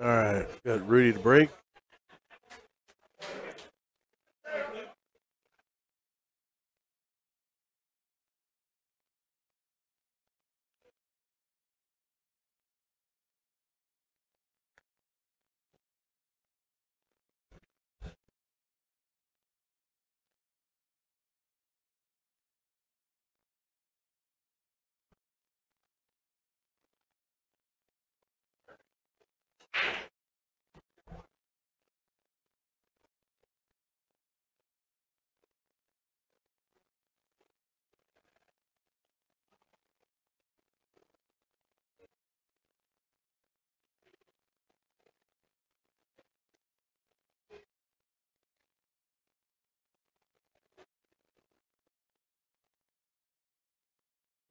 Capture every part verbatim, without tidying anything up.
All right, got Rudy to break.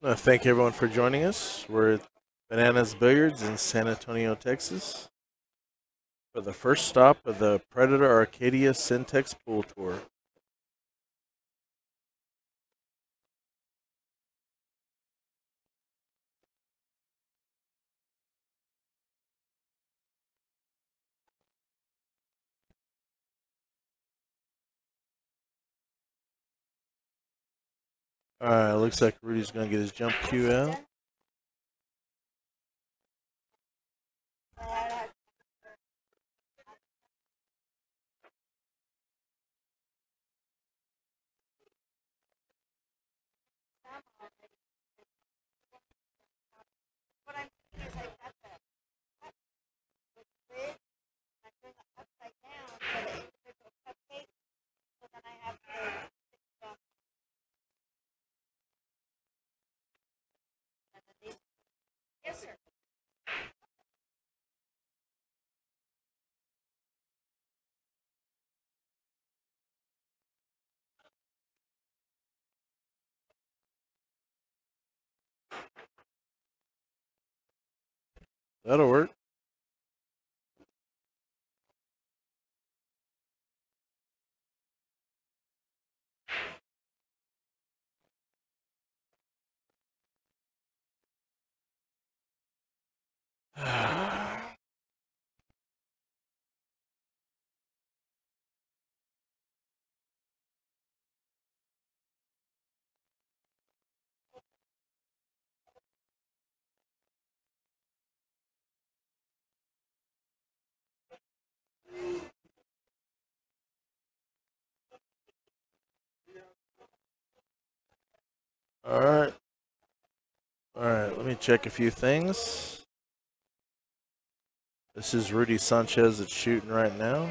I want to thank everyone for joining us. We're at Bananas Billiards in San Antonio, Texas, for the first stop of the Predator Arcadia CenTex Pool Tour. All right, looks like Rudy's going to get his jump cue out. That'll work. All right. All right, let me check a few things. This is Rudy Sanchez that's shooting right now.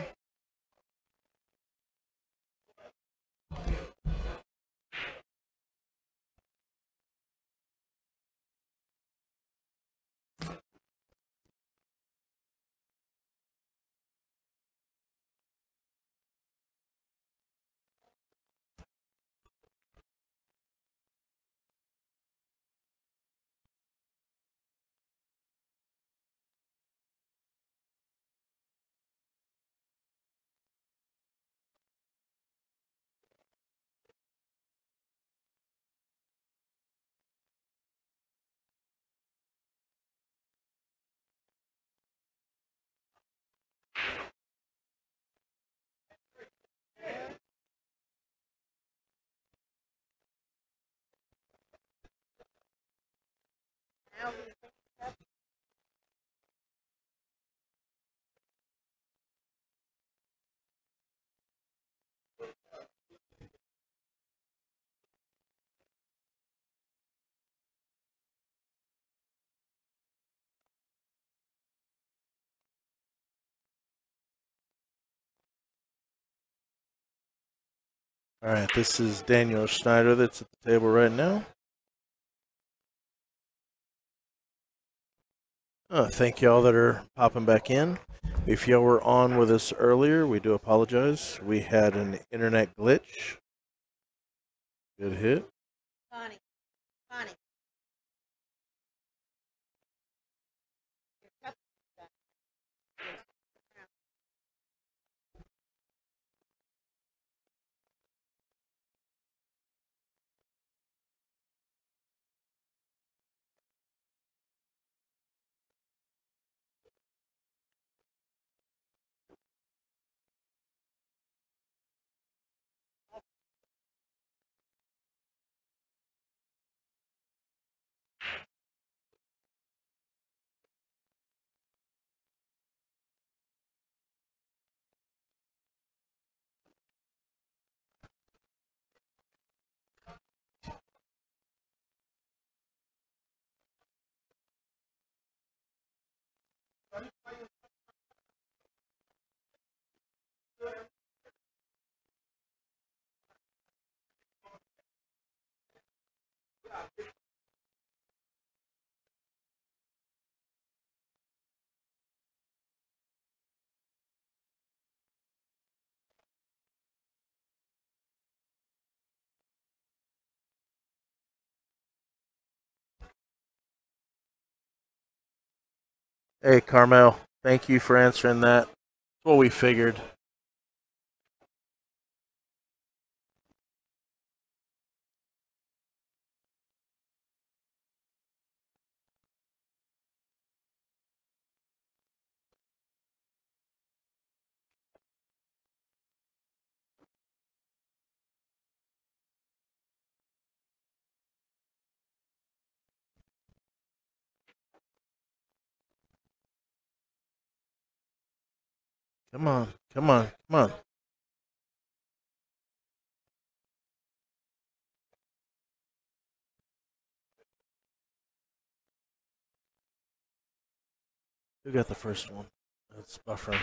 All right, this is Daniel Schneider that's at the table right now. Oh, thank y'all that are popping back in. If y'all were on with us earlier, we do apologize. We had an internet glitch. Good hit. Bonnie. Bonnie. Hey, Carmel, thank you for answering that. That's what we figured. Come on, come on, come on. Who got the first one? That's buffering.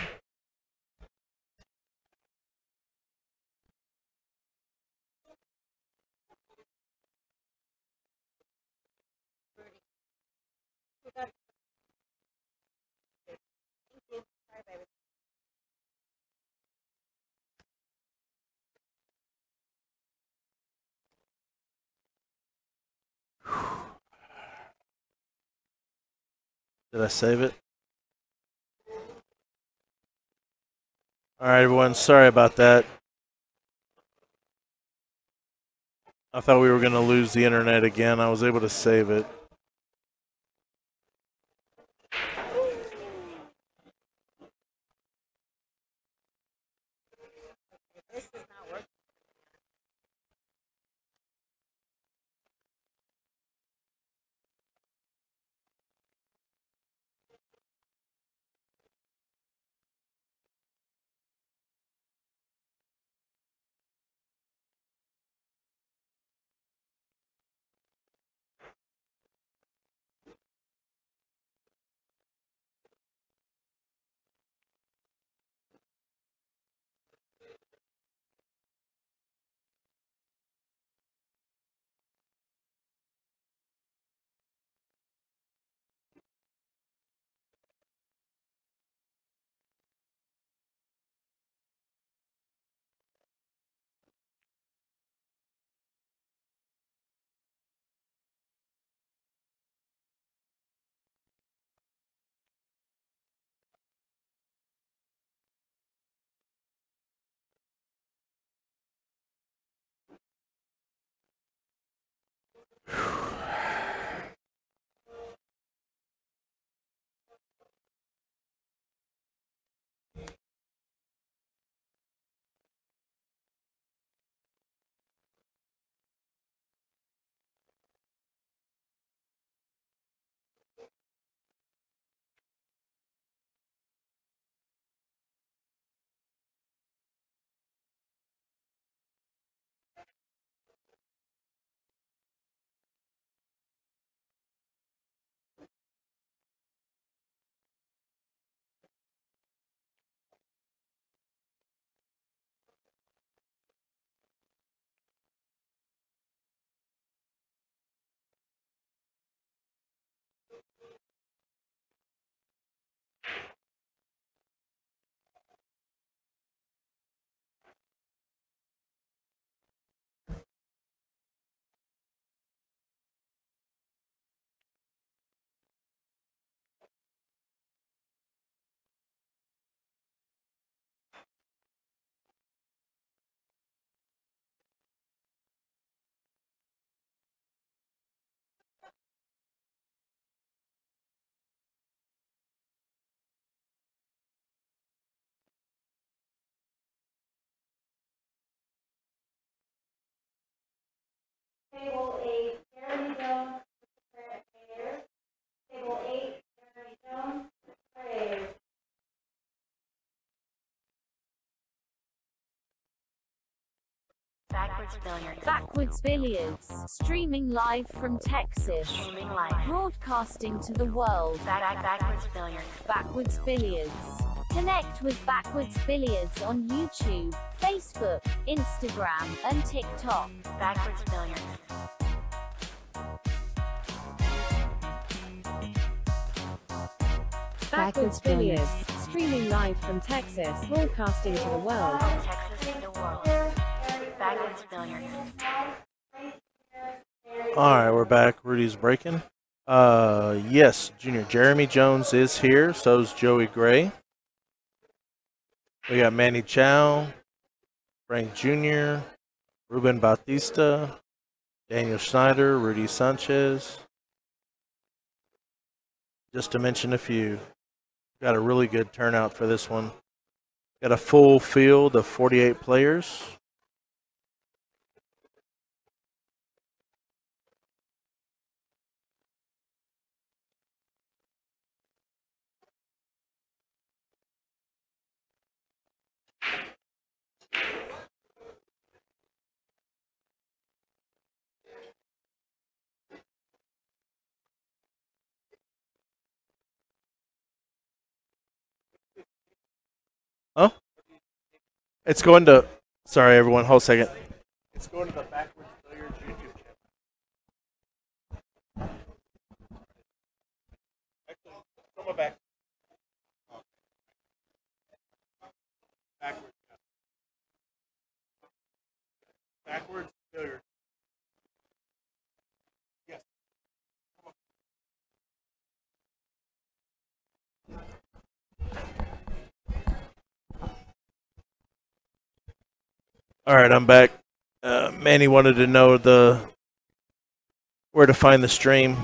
Did I save it? All right, everyone, sorry about that. I thought we were going to lose the internet again. I was able to save it. Table eight, Jeremy Jones, Predator. Table eight, Jeremy Jones, Predator. Backwards Billiards. Backwards Billiards. Streaming live from Texas. Streaming live. Broadcasting to the world. Backwards Billiards. Backwards Billiards. Connect with Backwards Billiards on YouTube, Facebook, Instagram, and TikTok. Backwards Billiards. Backwards Billiards. Streaming live from Texas, broadcasting to the world. From Texas to the world. Backwards Billiards. All right, we're back. Rudy's breaking. Uh, yes, Junior Jeremy Jones is here. So's Joey Gray. We got Manny Chow, Frank Junior, Ruben Bautista, Daniel Schneider, Rudy Sanchez. Just to mention a few. Got a really good turnout for this one. Got a full field of forty-eight players. Huh? It's going to, sorry everyone, hold a second. It's going to the Backwards Billiards YouTube channel. Actually, come back. Backwards. Backwards Billiards. Yes. Come on. All right, I'm back. Uh, Manny wanted to know the where to find the stream.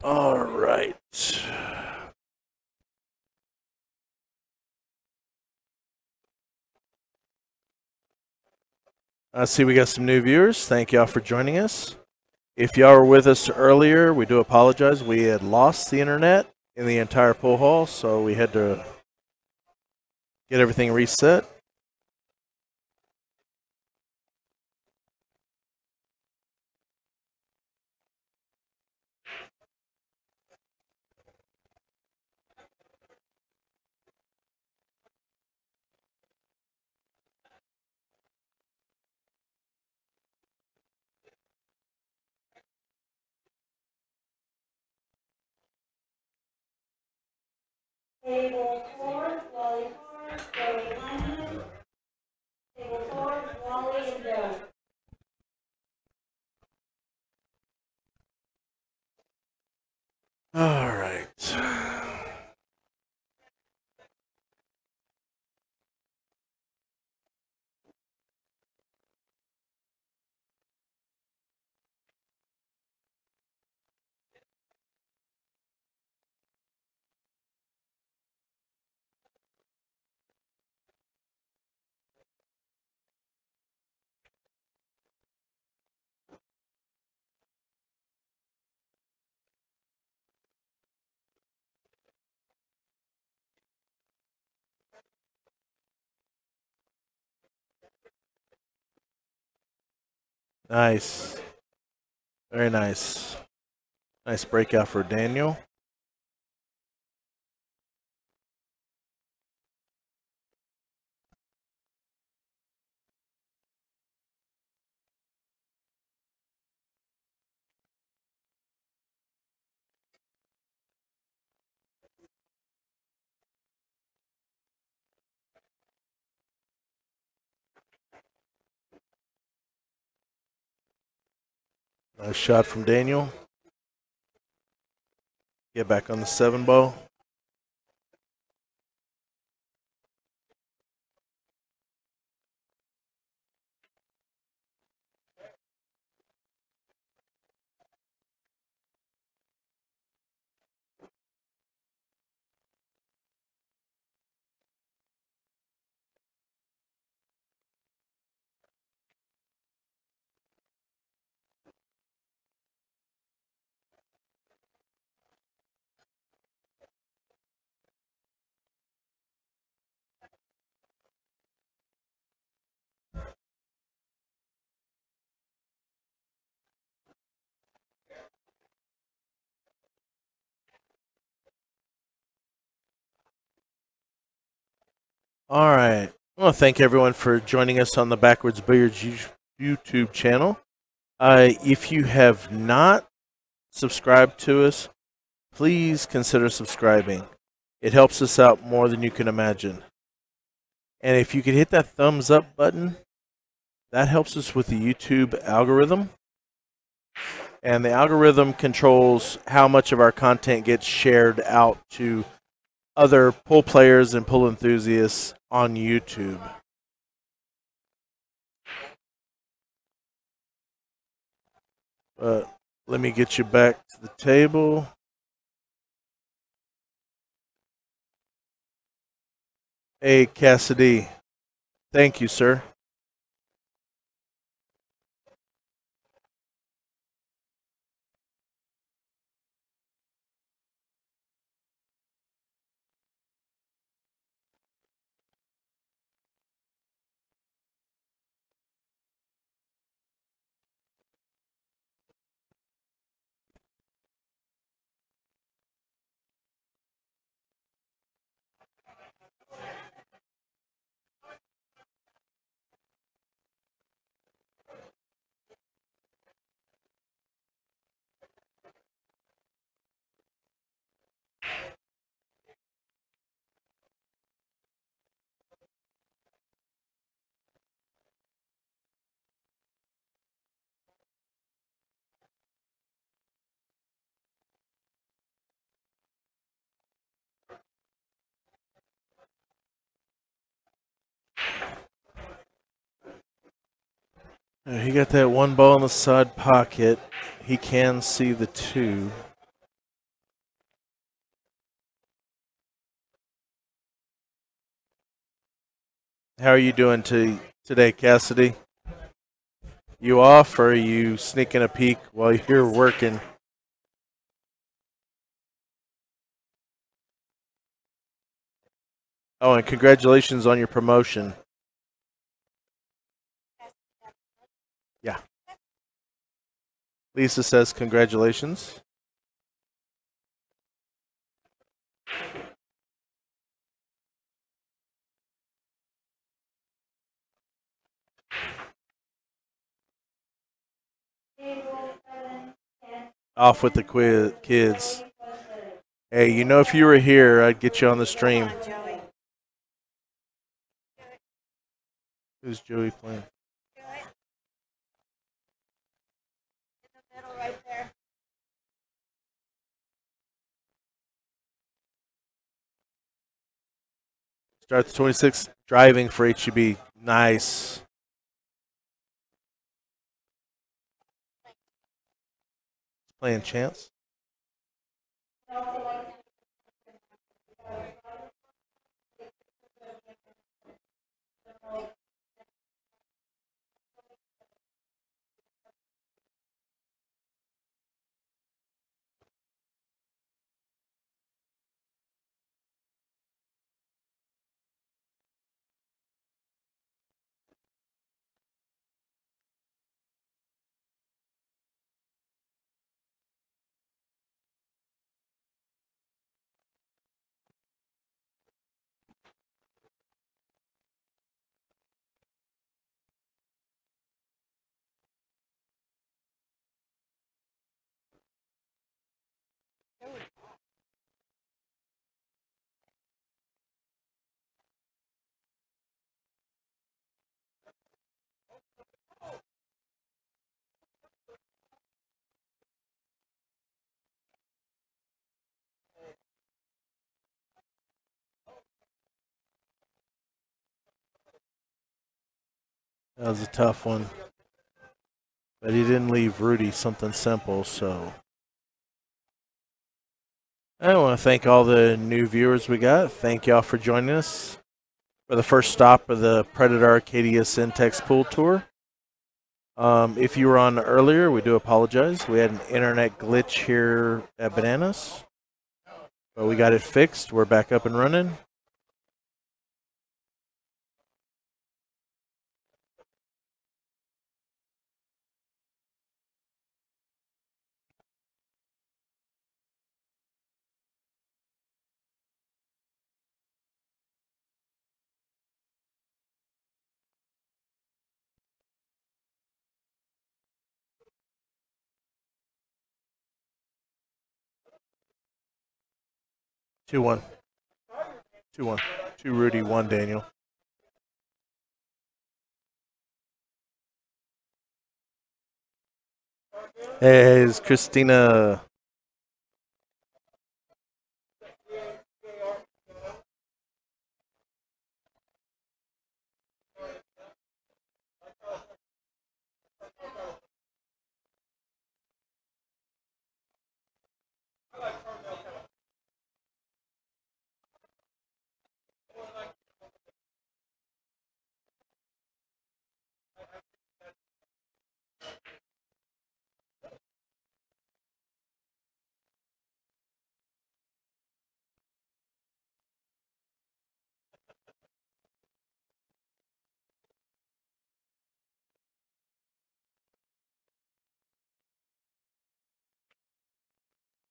All right. I see we got some new viewers. Thank y'all for joining us. If y'all were with us earlier, we do apologize. We had lost the internet in the entire pool hall, so we had to get everything reset. Table four, Wally Ford, Joey Gray. Table four, Wally and Joe. All right. Nice. Very nice. Nice breakout for Daniel. Nice shot from Daniel. Get back on the seven ball. All right. I want to thank everyone for joining us on the Backwards Billiards YouTube channel. Uh, if you have not subscribed to us, please consider subscribing. It helps us out more than you can imagine. And if you could hit that thumbs up button, that helps us with the YouTube algorithm. And the algorithm controls how much of our content gets shared out to other pool players and pool enthusiasts on YouTube. But let me get you back to the table. Hey, Cassidy. Thank you, sir. He got that one ball in the side pocket. He can see the two. How are you doing to, today, Cassidy? You off, or are you sneaking a peek while you're working? Oh, and congratulations on your promotion. Yeah. Lisa says congratulations. Off with the quiz, kids. Hey, you know, if you were here, I'd get you on the stream. Who's Joey playing? Start the twenty-six, driving for H E B. Nice. Playing chance. That was a tough one. But he didn't leave Rudy something simple, so. I want to thank all the new viewers we got. Thank y'all for joining us for the first stop of the Predator Arcadia CenTex Pool Tour. Um, if you were on earlier, we do apologize. We had an internet glitch here at Bananas, but we got it fixed. We're back up and running. two one. two one. two Rudy, one Daniel. Hey, is Christina.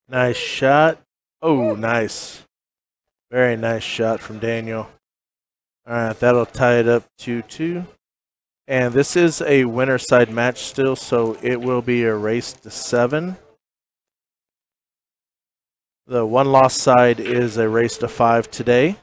Nice shot. Oh, nice. Very nice shot from Daniel. All right, that'll tie it up two two. And this is a winner side match still, so it will be a race to seven. The one loss side is a race to five today.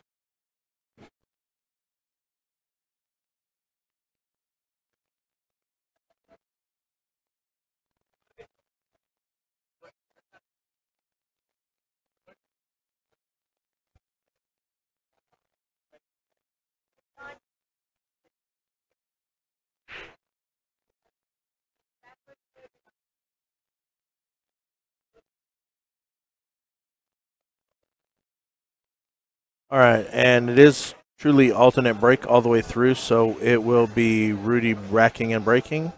All right, and it is truly alternate break all the way through, so it will be Rudy racking and breaking.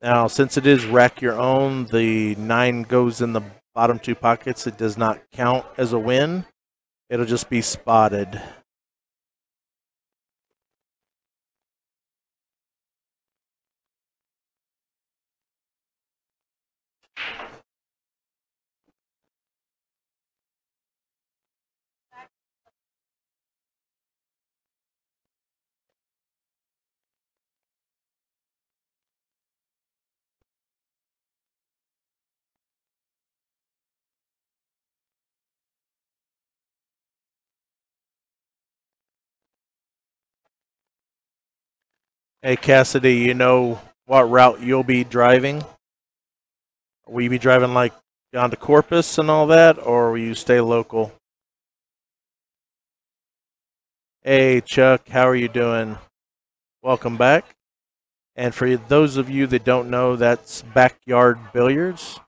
Now, since it is rack your own, the nine goes in the bottom two pockets. It does not count as a win. It'll just be spotted. Hey, Cassidy, you know what route you'll be driving? Will you be driving, like, down to Corpus and all that, or will you stay local? Hey, Chuck, how are you doing? Welcome back. And for those of you that don't know, that's Backyard Billiards.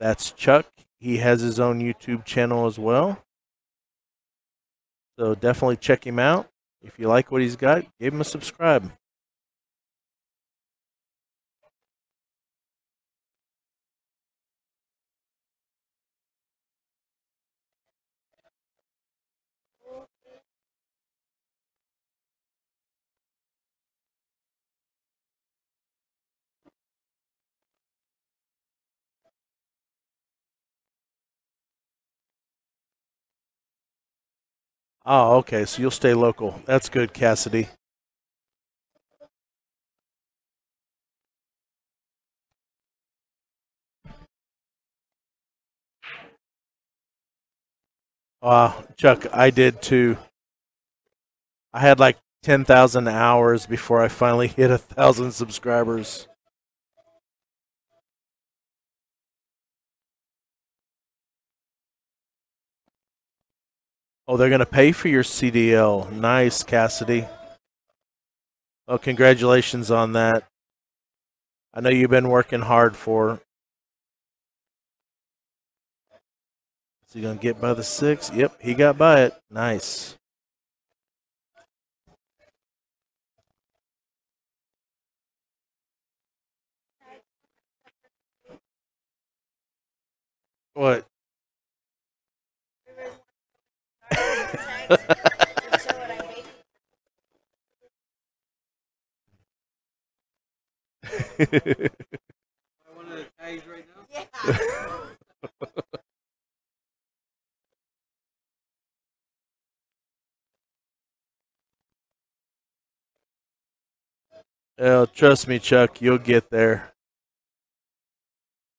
That's Chuck. He has his own YouTube channel as well. So definitely check him out. If you like what he's got, give him a subscribe. Oh, okay, so you'll stay local. That's good, Cassidy. Wow, Chuck, I did too. I had like ten thousand hours before I finally hit one thousand subscribers. Oh, they're going to pay for your C D L. Nice, Cassidy. Well, congratulations on that. I know you've been working hard for it. Is he going to get by the six? Yep, he got by it. Nice. What? One of the tags right now? Yeah. Oh, trust me, Chuck, you'll get there.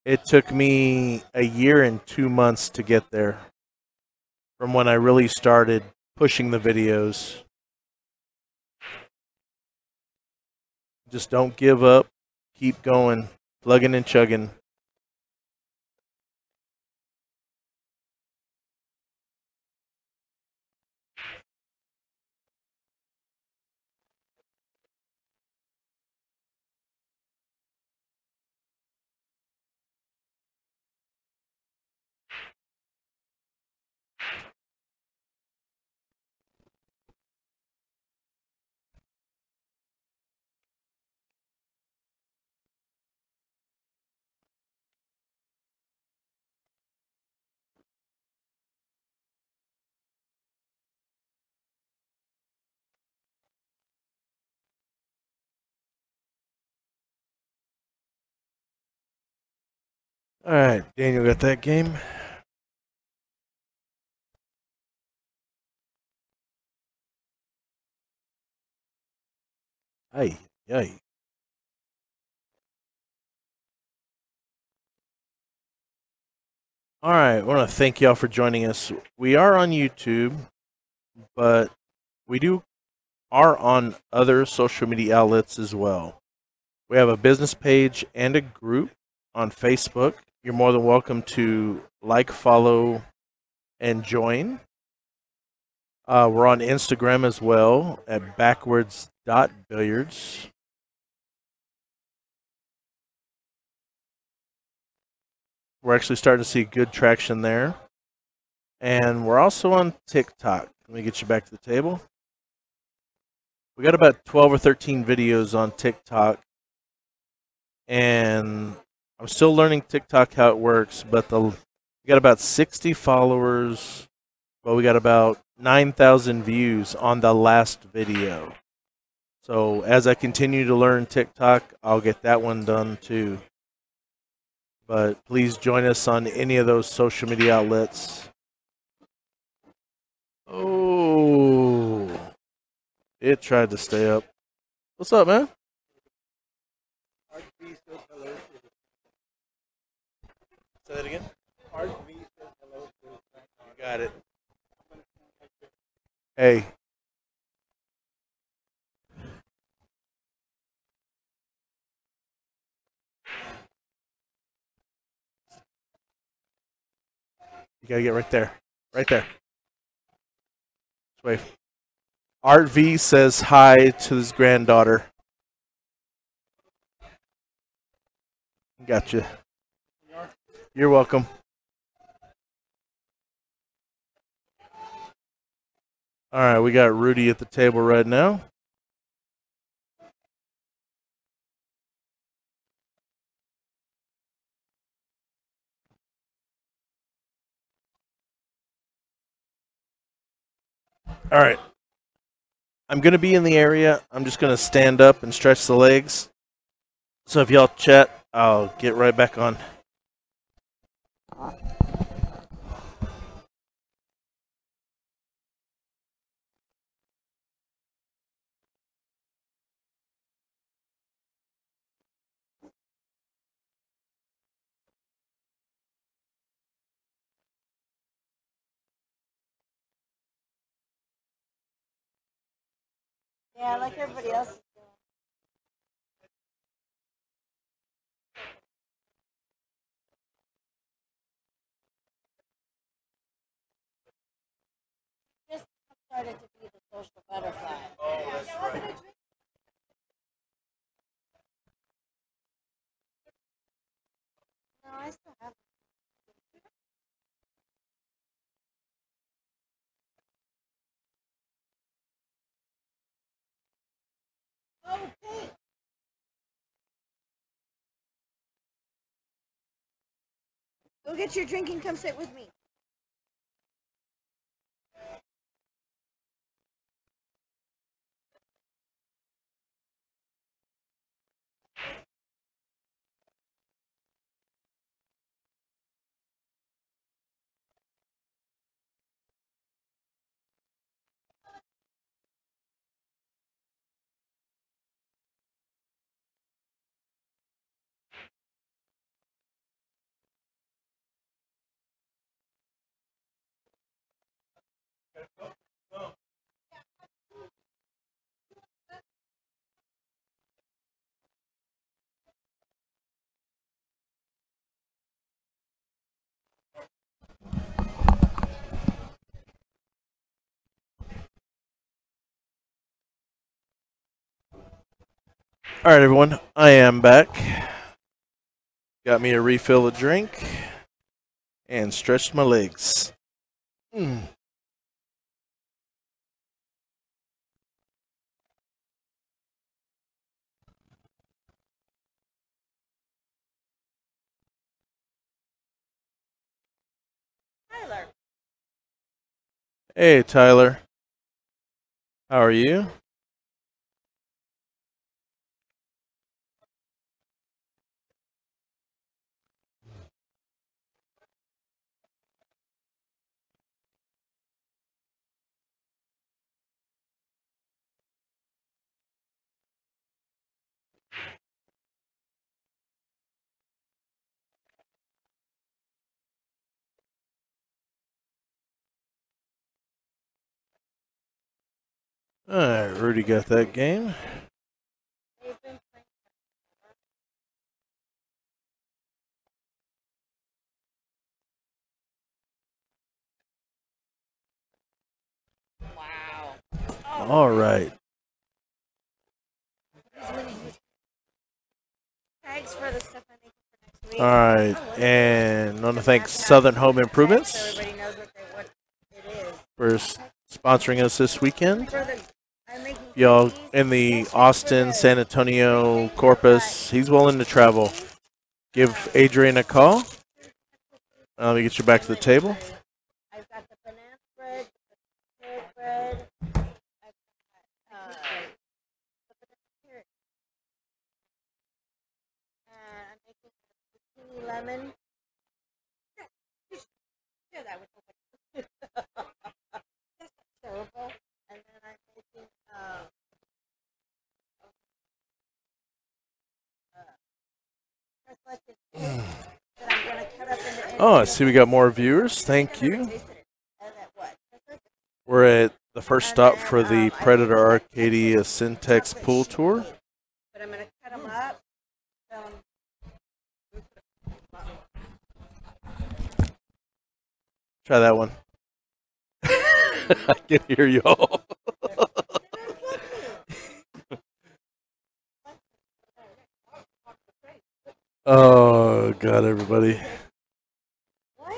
It took me a year and two months to get there from when I really started pushing the videos. Just don't give up. Keep going, plugging and chugging. All right, Daniel got that game. Hey, hey. All right, I want to thank y'all for joining us. We are on YouTube, but we do are on other social media outlets as well. We have a business page and a group on Facebook. You're more than welcome to like, follow, and join. Uh, we're on Instagram as well at backwards dot billiards. We're actually starting to see good traction there. And we're also on TikTok. Let me get you back to the table. We got about twelve or thirteen videos on TikTok. And I'm still learning TikTok how it works, but the we got about sixty followers, but we got about nine thousand views on the last video. So as I continue to learn TikTok, I'll get that one done too. But please join us on any of those social media outlets. Oh, it tried to stay up. What's up, man? Say that again. You got it. Hey. You gotta get right there. Right there. Just wave. Art V says hi to his granddaughter. Gotcha. You're welcome. All right, we got Rudy at the table right now. All right. I'm going to be in the area. I'm just going to stand up and stretch the legs. So if y'all chat, I'll get right back on. Yeah, like everybody else. Just started to be the social butterfly. Oh, that's right. No, I still have them. Okay. Go get your drink and come sit with me. All right, everyone, I am back. Got me a refill of drink and stretched my legs. Mm. Tyler. Hey, Tyler. How are you? All right, Rudy got that game. Wow. All right. Thanks for the stuff I'm making for next week. All right, and I want to thank Southern Home Improvements for sponsoring us this weekend. Y'all in the Austin, San Antonio, Corpus, he's willing to travel. Give Adrian a call. Uh, let me get you back to the table. I've got the banana bread, the potato bread. I've got uh, the banana carrot. And I'm making the zucchini lemon. Yeah, that would open. That's terrible. And then I'm making. Uh, oh, I see we got more viewers. Thank you. We're at the first stop for the Predator Arcadia CenTex Pool Tour. But I'm going to cut them up. Try that one. I can hear y'all. Oh, God, everybody. What?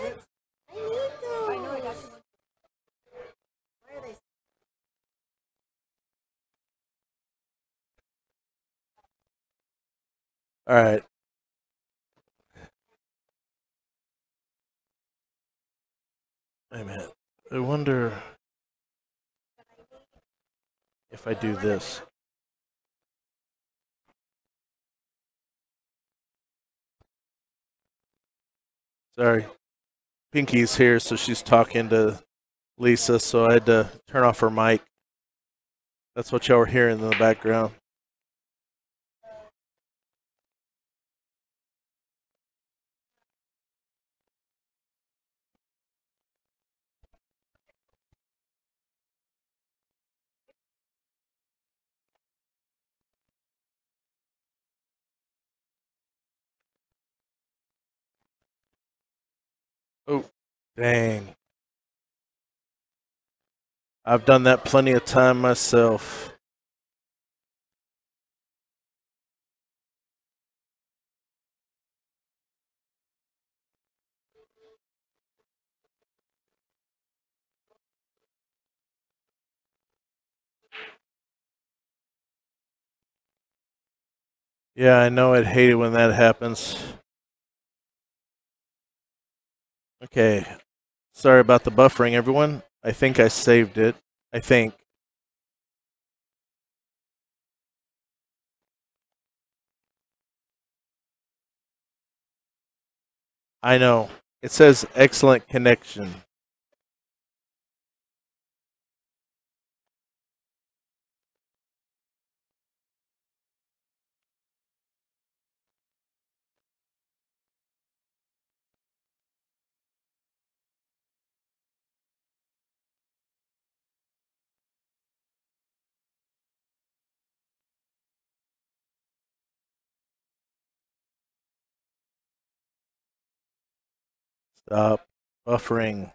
I need those. I know I got some. Where are they? All right. Wait a minute. I wonder if I do this. Sorry, Pinky's here, so she's talking to Lisa, so I had to turn off her mic. That's what y'all were hearing in the background. Oh, dang. I've done that plenty of time myself. Yeah, I know. I'd hate it when that happens. Okay. Sorry about the buffering, everyone. I think I saved it. I think. I know. It says excellent connection. Stop buffering.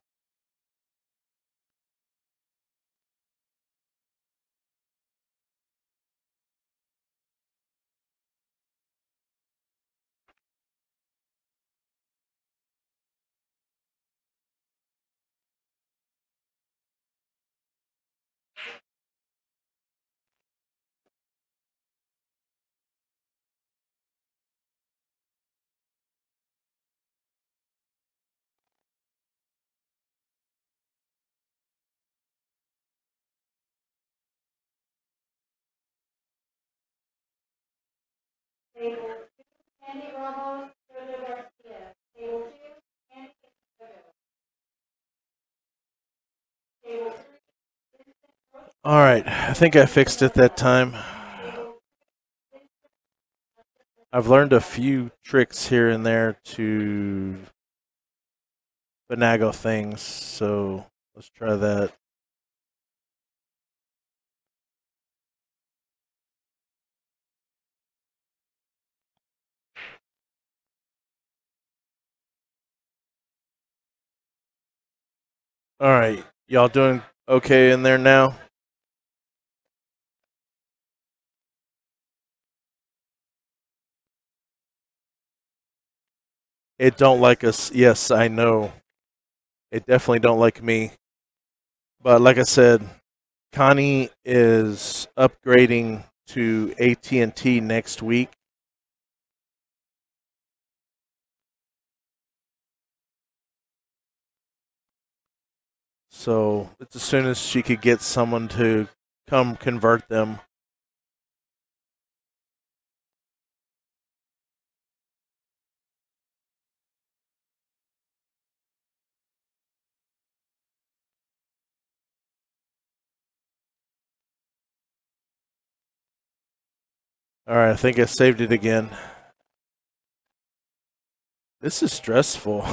Table two, Andy Ramos, Predator Arcadia. Table two, Andy Table three, all right, I think I fixed it that time. I've learned a few tricks here and there to finagle things, so let's try that. All right, y'all doing okay in there now? It don't like us. Yes, I know. It definitely don't like me. But like I said, Connie is upgrading to A T and T next week. So it's as soon as she could get someone to come convert them. All right, I think I saved it again. This is stressful.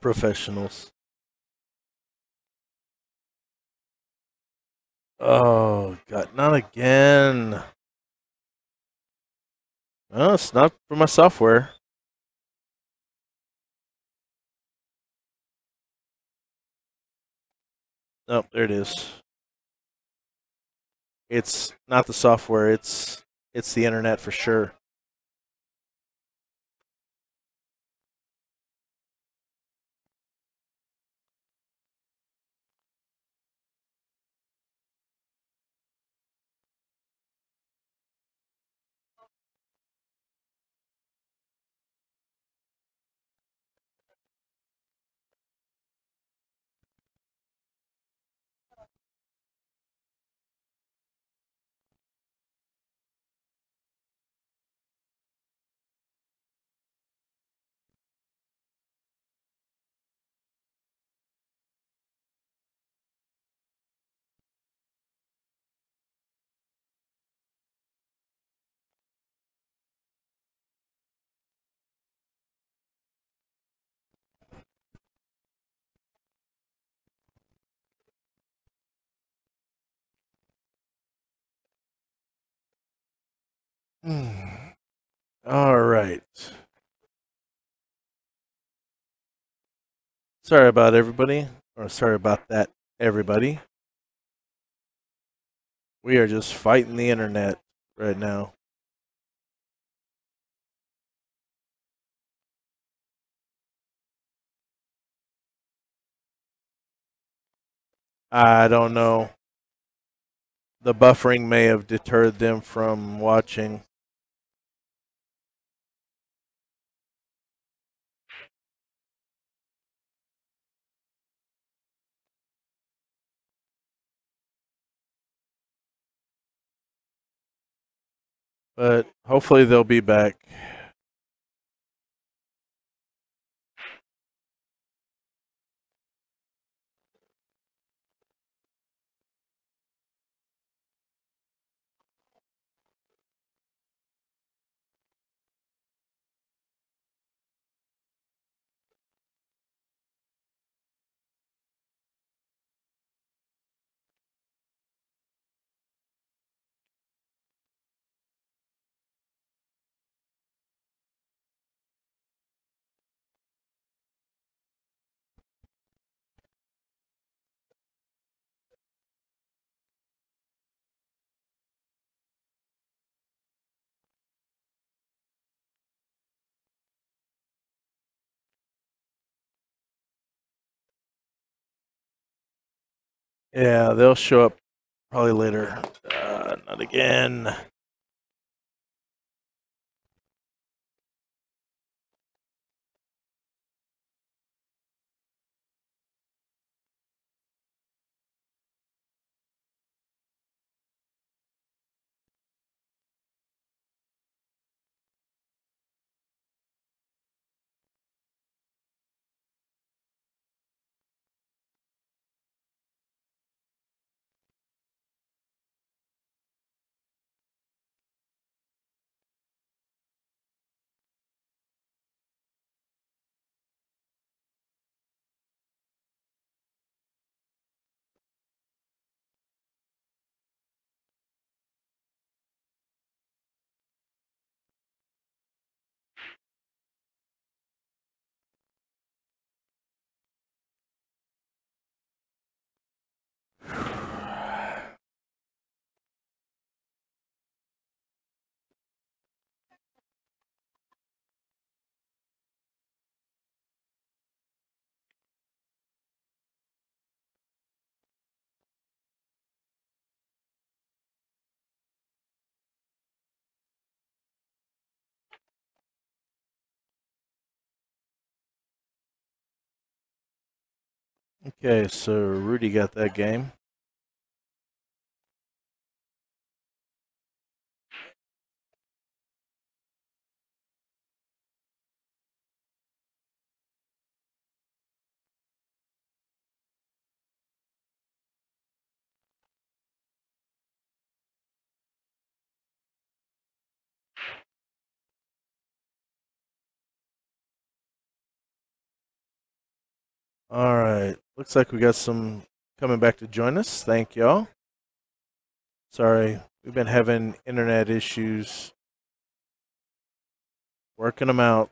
Professionals. Oh God, not again. No, it's not for my software. Oh, there it is. It's not the software, it's it's the internet for sure. All right. Sorry about everybody, or sorry about that, everybody. We are just fighting the internet right now. I don't know. The buffering may have deterred them from watching. But hopefully they'll be back. Yeah, they'll show up probably later. Uh, not again. Okay, so Rudy got that game. All right. Looks like we got some coming back to join us. Thank y'all. Sorry, we've been having internet issues. Working them out.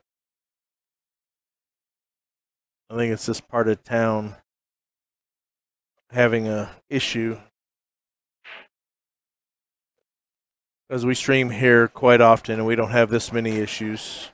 I think it's this part of town having a issue. Because we stream here quite often and we don't have this many issues.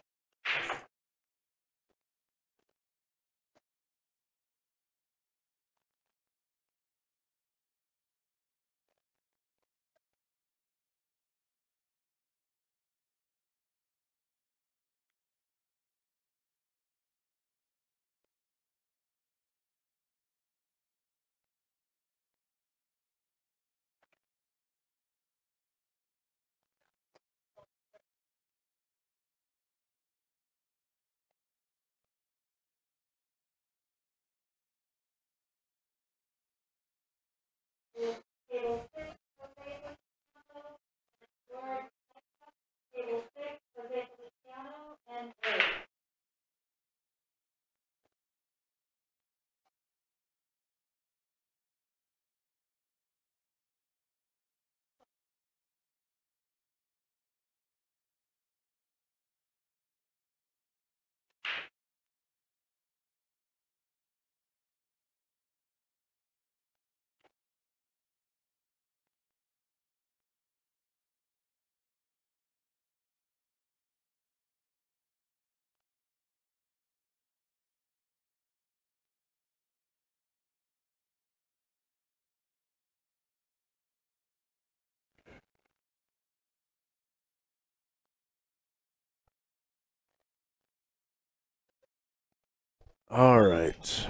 All right.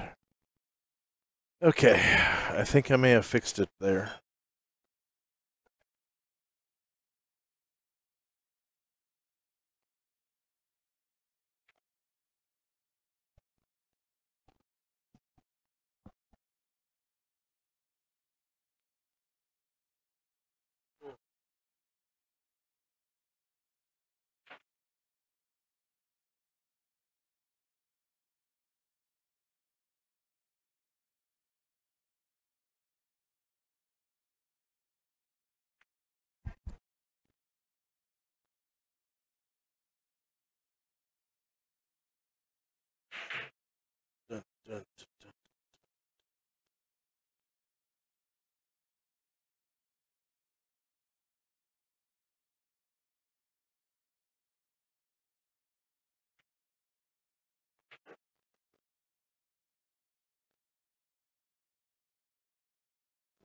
Okay, I think I may have fixed it there.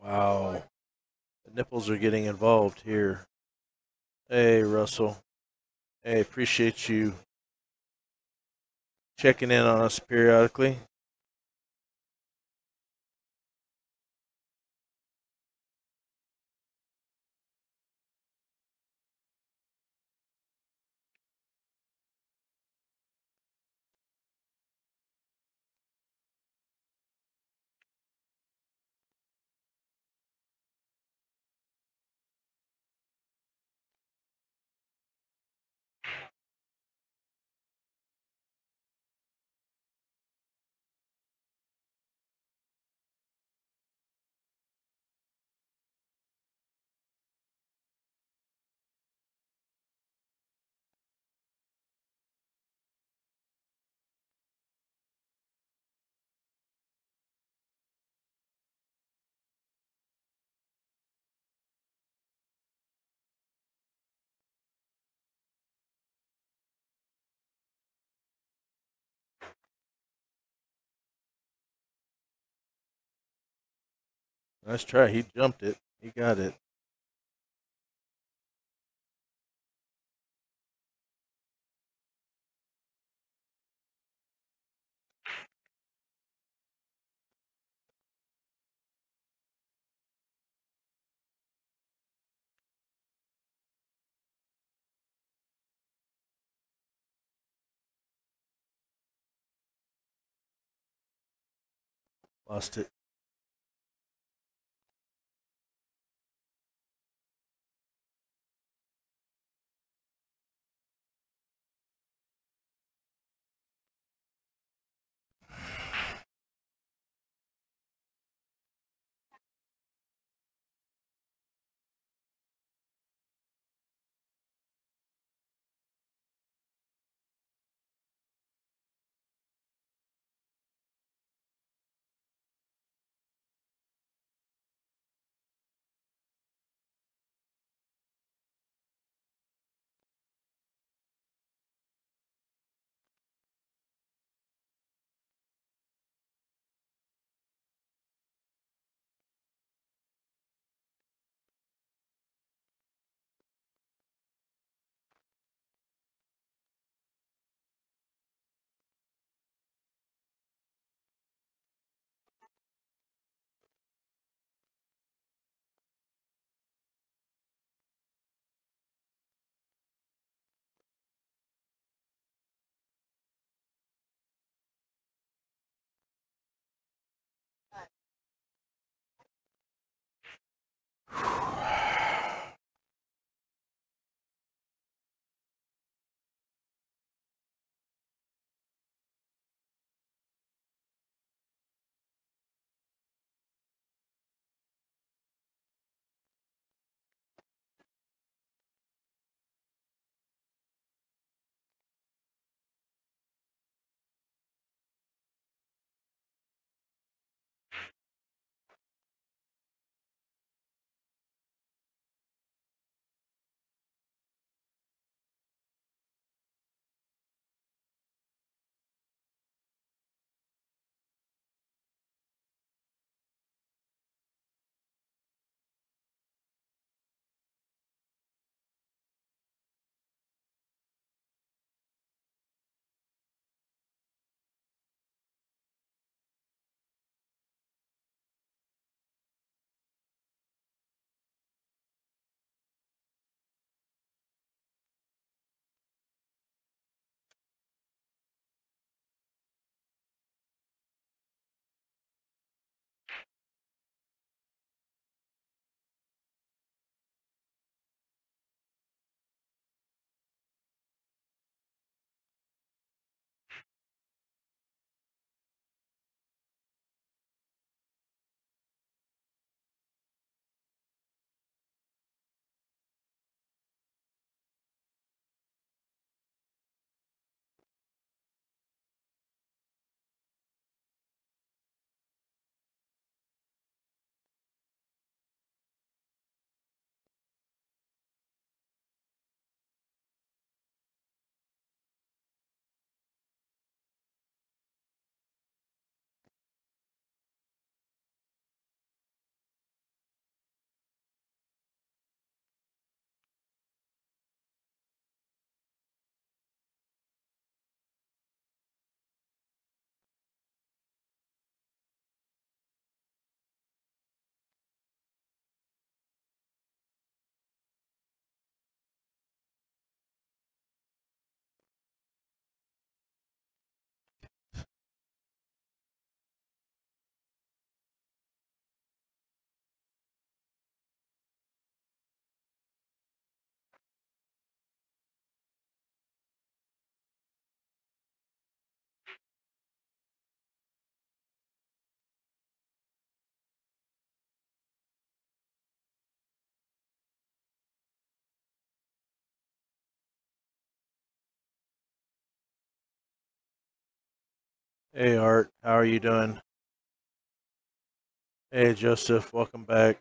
Wow, the nipples are getting involved here. Hey, Russell. Hey, appreciate you checking in on us periodically. Nice try. He jumped it. He got it. Lost it. Hey Art, how are you doing? Hey Joseph, welcome back.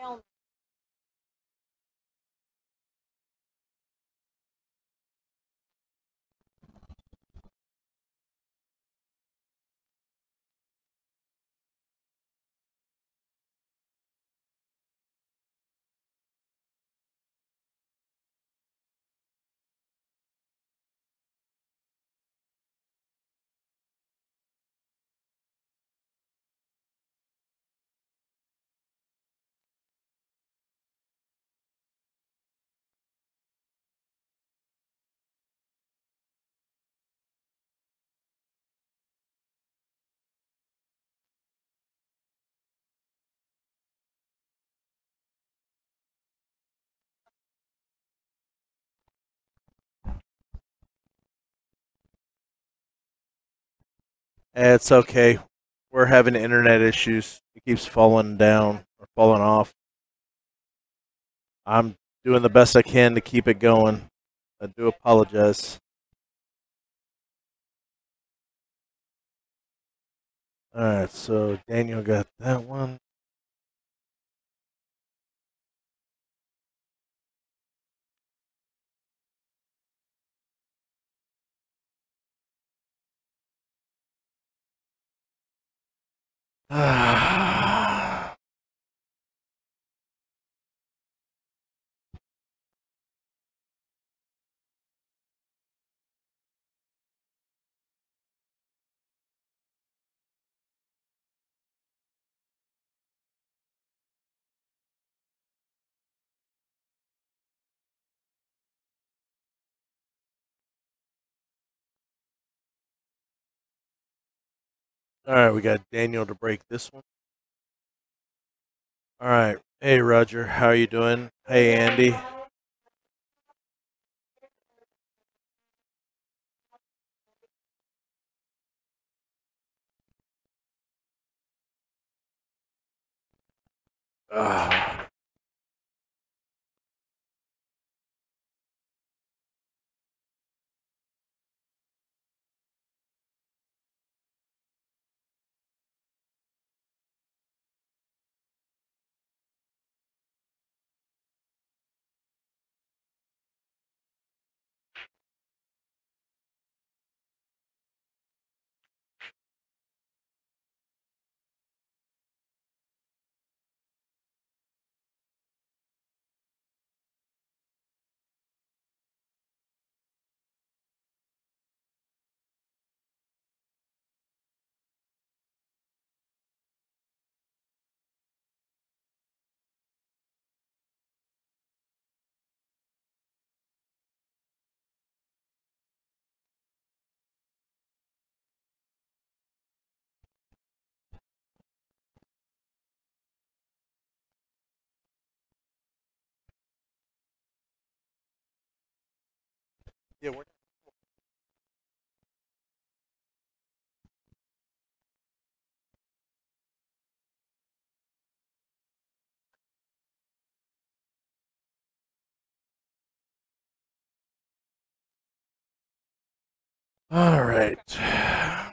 found. It's okay. We're having internet issues. It keeps falling down or falling off. I'm doing the best I can to keep it going. I do apologize. All right, so Daniel got that one. Ah. All right, we got Daniel to break this one. All right. Hey, Roger. How are you doing? Hey, Andy. Ah. Yeah, we're all right.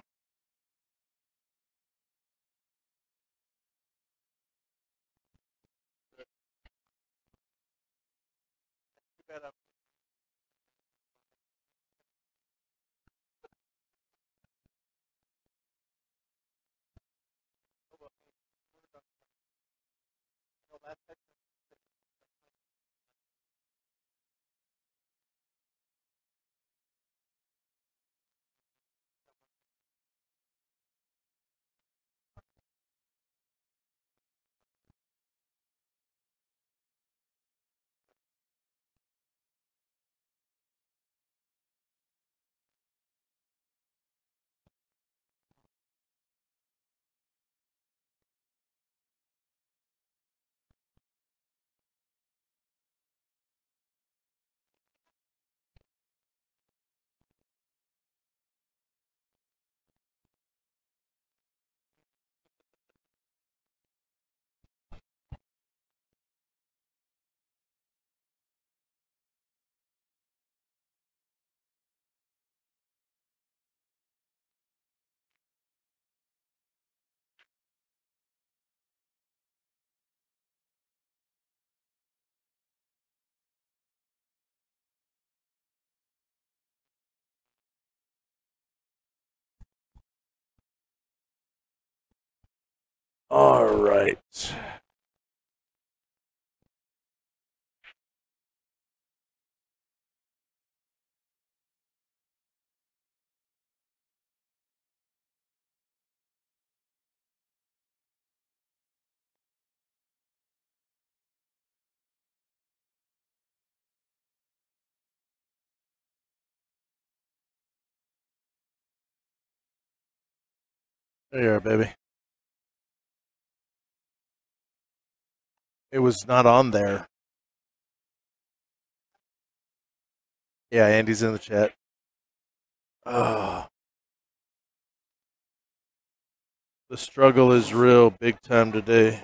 All right. There you are, baby. It was not on there. Yeah, Andy's in the chat. Oh. The struggle is real big time today.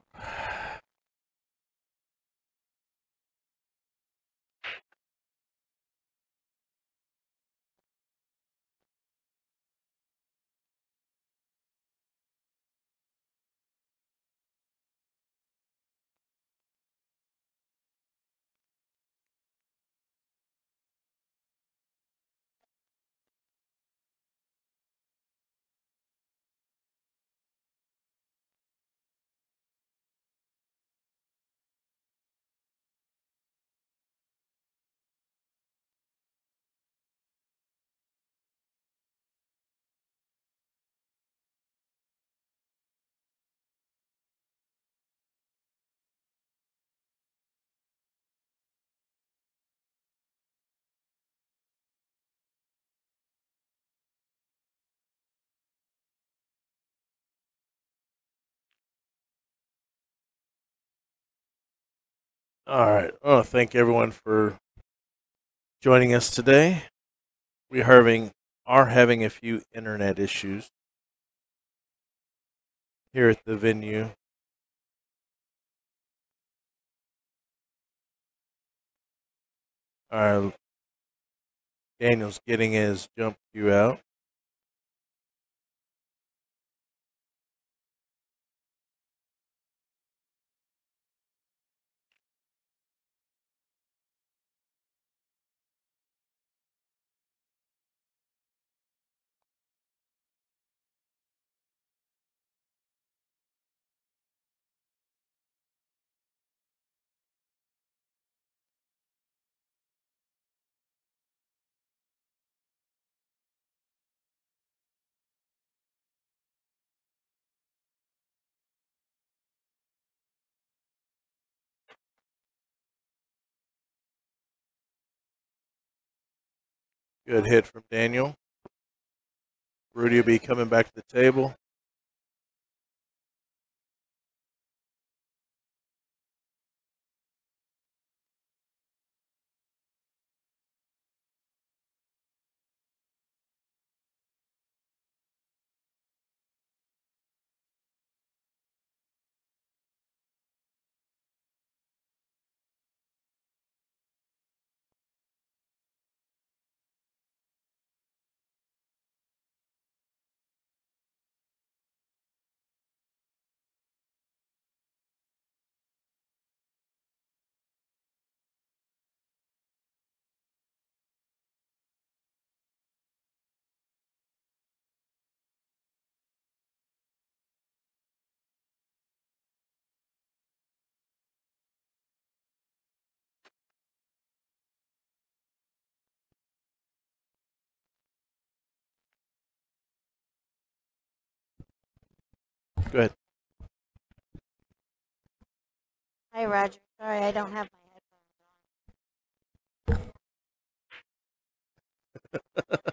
All right. I want to thank everyone for joining us today. We are having, are having a few internet issues here at the venue. All right. Daniel's getting his jump cue out. Good hit from Daniel. Rudy will be coming back to the table. Go ahead. Hi, Roger. Sorry, I don't have my headphones on.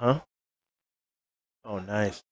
Huh? Oh, nice.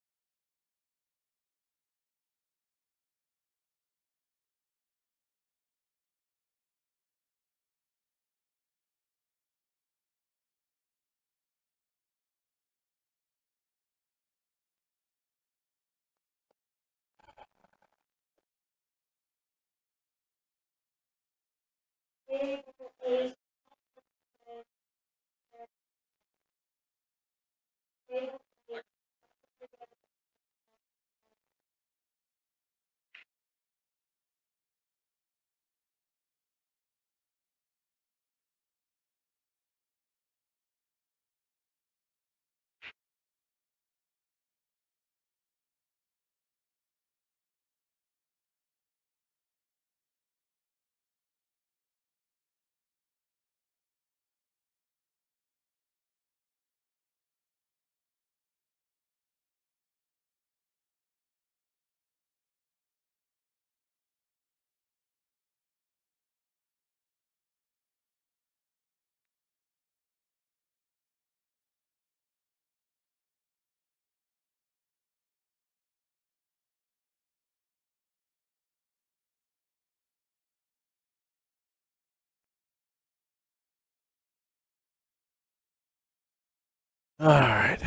All right,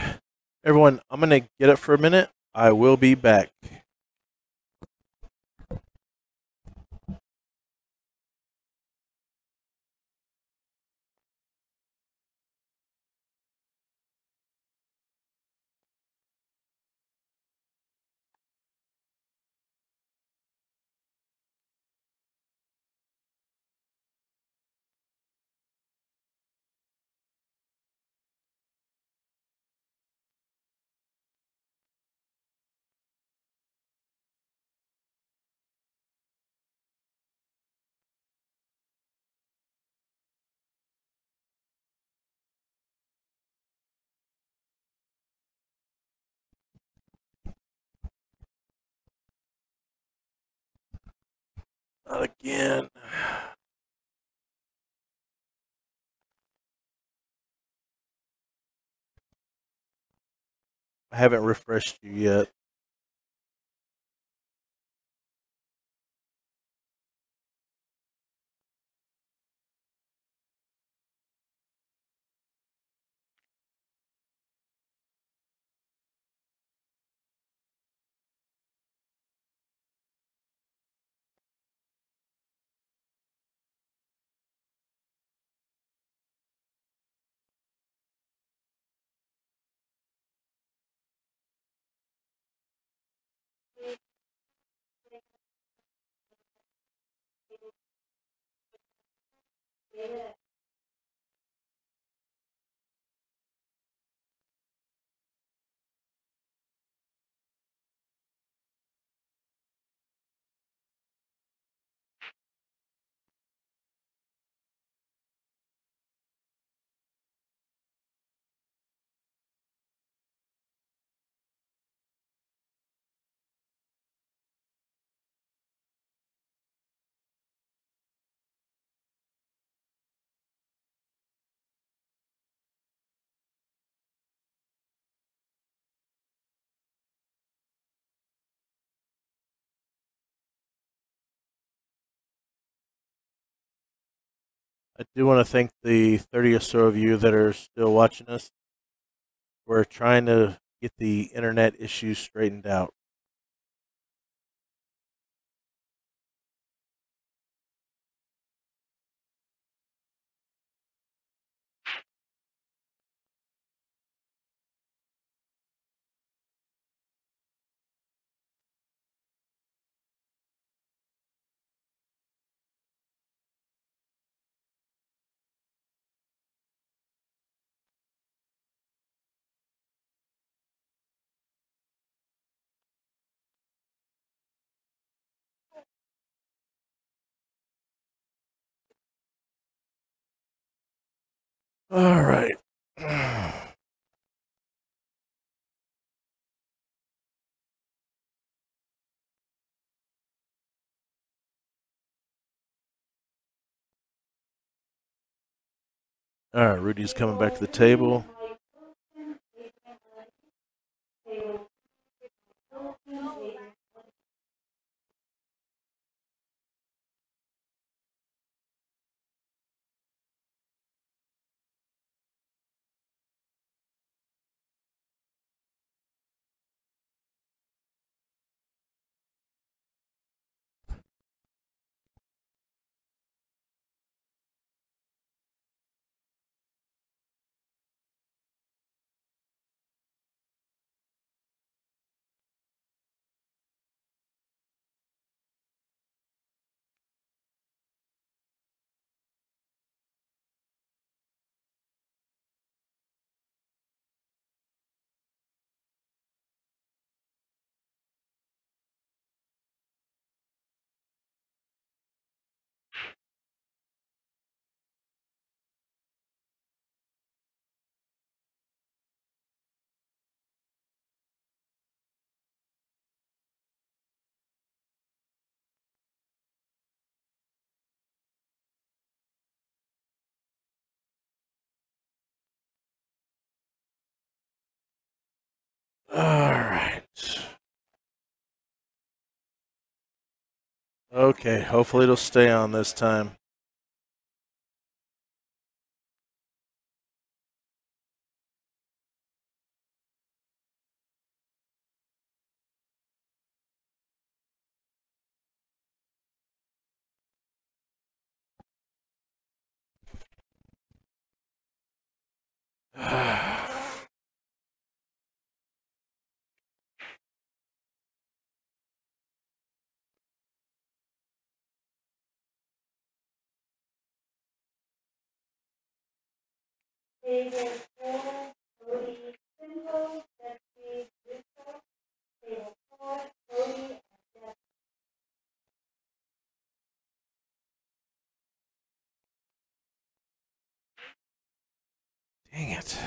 everyone, I'm going to get up for a minute. I will be back. Not again. I haven't refreshed you yet. Yeah. I do want to thank the thirty or so of you that are still watching us. We're trying to get the internet issues straightened out. All right. All right, Rudy's coming back to the table. All right. Okay, hopefully it'll stay on this time. Dang it.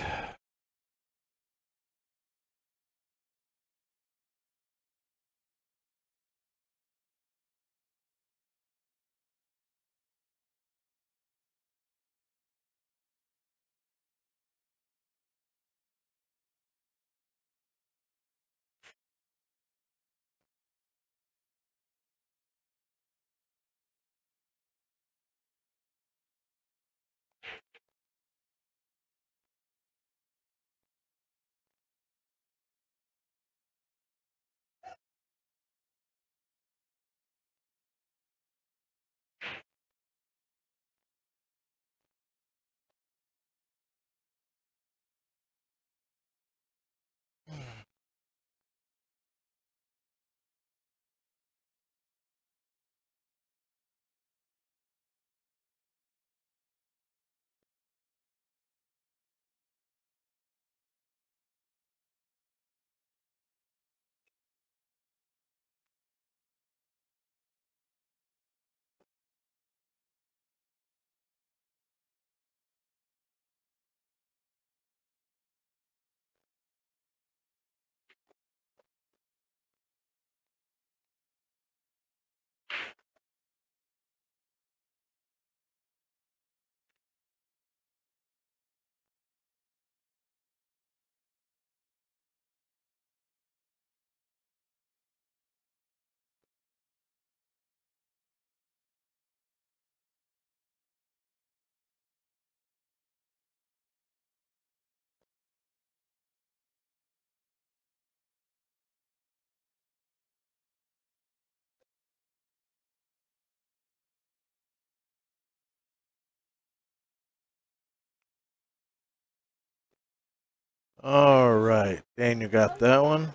All right, Daniel got that one.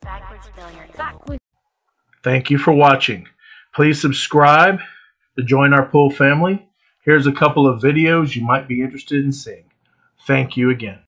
Backwards Billiards. Backwards. Thank you for watching. Please subscribe to join our pool family. Here's a couple of videos you might be interested in seeing. Thank you again.